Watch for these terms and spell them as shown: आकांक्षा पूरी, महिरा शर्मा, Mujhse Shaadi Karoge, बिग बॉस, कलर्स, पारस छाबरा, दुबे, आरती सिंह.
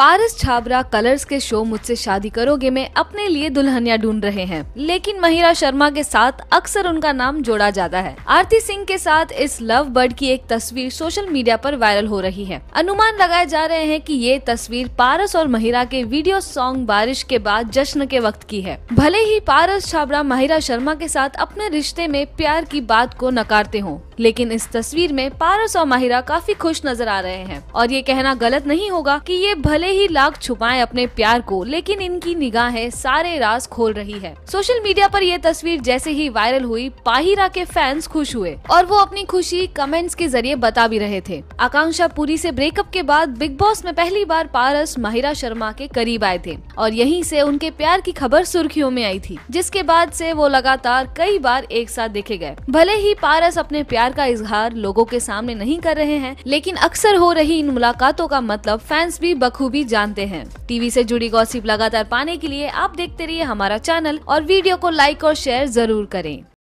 पारस छाबरा कलर्स के शो मुझसे शादी करोगे में अपने लिए दुल्हनिया ढूंढ रहे हैं, लेकिन महिरा शर्मा के साथ अक्सर उनका नाम जोड़ा जाता है। आरती सिंह के साथ इस लव बर्ड की एक तस्वीर सोशल मीडिया पर वायरल हो रही है। अनुमान लगाए जा रहे हैं कि ये तस्वीर पारस और महिरा के वीडियो सॉन्ग बारिश के बाद जश्न के वक्त की है। भले ही पारस छाबरा महिरा शर्मा के साथ अपने रिश्ते में प्यार की बात को नकारते हों, लेकिन इस तस्वीर में पारस और महिरा काफी खुश नजर आ रहे हैं और ये कहना गलत नहीं होगा कि ये भले ही लाख छुपाएं अपने प्यार को, लेकिन इनकी निगाहें सारे राज खोल रही है। सोशल मीडिया पर यह तस्वीर जैसे ही वायरल हुई, पाहिरा के फैंस खुश हुए और वो अपनी खुशी कमेंट्स के जरिए बता भी रहे थे। आकांक्षा पूरी से ब्रेकअप के बाद बिग बॉस में पहली बार पारस महिरा शर्मा के करीब आए थे और यहीं से उनके प्यार की खबर सुर्खियों में आई थी, जिसके बाद से वो लगातार कई बार एक साथ देखे गए। भले ही पारस अपने प्यार का इजहार लोगों के सामने नहीं कर रहे हैं, लेकिन अक्सर हो रही इन मुलाकातों का मतलब फैंस भी बखूबी जानते हैं। टीवी से जुड़ी गॉसिप लगातार पाने के लिए आप देखते रहिए हमारा चैनल और वीडियो को लाइक और शेयर जरूर करें।